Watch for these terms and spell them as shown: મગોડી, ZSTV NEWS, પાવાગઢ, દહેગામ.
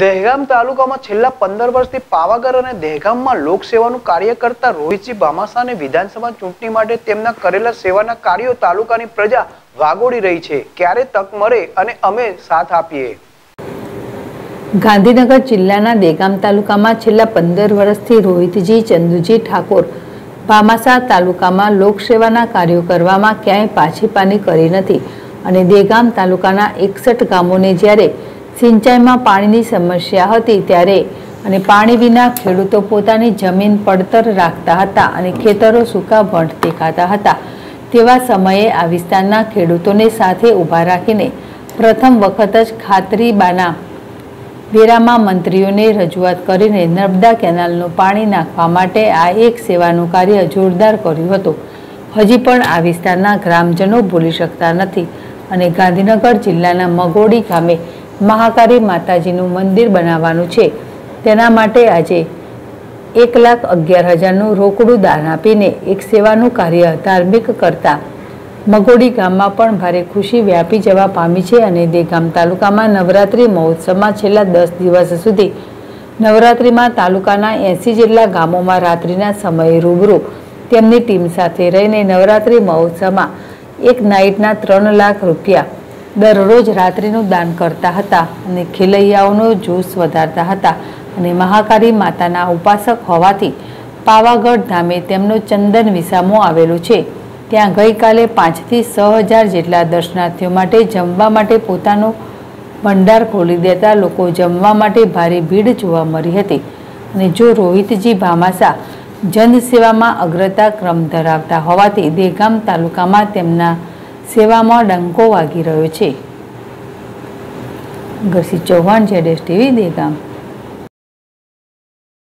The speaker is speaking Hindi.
दहेगाम तालुकामां छेल्ला 15 वर्षथी पावागढ़ अने दहेगाममां लोकसेवानुं कार्य करता रोहितजी भामासाने विधानसभा चूंटणी माटे तेमना करेला सेवाना कार्यो तालुकानी प्रजा वागोड़ी रही छे। क्यारे तक मळे अने अमे साथ आपीए। गांधीनगर जिल्लाना दहेगाम तालुकामां छेल्ला 15 वर्षथी रोहितजी चंदुजी ठाकोर भामासा तालुकामां लोकसेवाना कार्यो करवामां क्यांय पाछीपानी करी नथी अने दहेगाम तालुकाना 61 गामोने ज्यारे सिंचाई में पानी की समस्या होती त्यारे अने पानी विना खेडूतो पोतानी जमीन पड़तर राखता हता अने खेतरो सूका भंड देखाता हता। तेवा समये आ विस्तारना खेडूतोने साथे उभा राखीने प्रथम वखत ज खातरी बाना वेरामां मंत्रीओने रजूआत करीने नर्मदा केनालनो पाणी नाखवा माटे आ एक सेवानुं कार्य जोरदार कर्युं हतुं। हजी पण आ विस्तारना ग्रामजनो भूली शकता नथी अने गांधीनगर जिल्लाना मगोड़ी गामे महाकाली माताजीનું મંદિર બનાવવાનું છે। તેના માટે આજે 1,11,000 નું રોકડું દાન આપીને એક સેવાનું કાર્ય ધાર્મિક કરતા મગોડી ગામમાં પણ ભારે ખુશી વ્યાપી જવા પામી છે અને દહેગામ તાલુકામાં નવરાત્રી મહોત્સવમાં છેલ્લા 10 દિવસ સુધી નવરાત્રીમાં તાલુકાના 80 જેટલા ગામોમાં રાત્રિના સમયે રૂબરૂ તેમની ટીમ સાથે રહીને નવરાત્રી મહોત્સવમાં એક નાઈટના 3 લાખ રૂપિયા दररोज रात्रिनुं दान करता हता अने खेलैयाओनो जोश वधारता हता अने महाकाली माताना उपासक होवाथी पावागढ़ धामे तेमनो चंदन विसामो आवेलो छे। त्यां गई काले 5 થી 6 હજાર जेटला दर्शनार्थीओ माटे जमवा माटे पोतानो भंडार खोली देता लोको जमवा माटे भारी भीड़ जोवा मळी हती अने जो रोहितजी भामासा जनसेवामां अग्रता क्रम धरावता होवाथी दहेगाम तालुकामां तेमना सेवामां डंको वागी रह्यो छे। गरसी चौहान ZSTV दहेगाम।